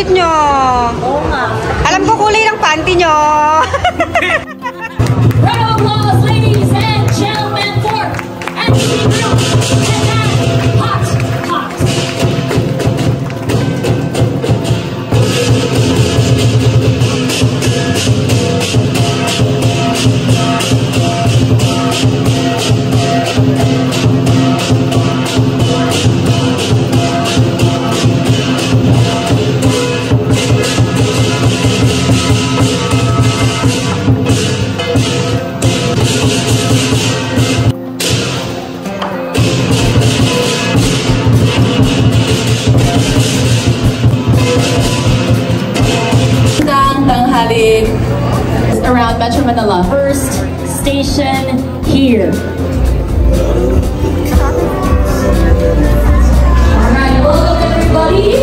cute nyo. Oo nga. Alam ko kulay ng panty nyo. Round of applause, ladies and gentlemen, for MC Group and Hot Hot. Around Metro Manila. First station here. Alright, welcome everybody.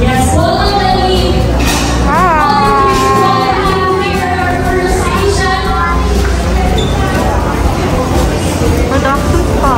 Yes, welcome everybody. Hi. Here at our first station. Manakutpa.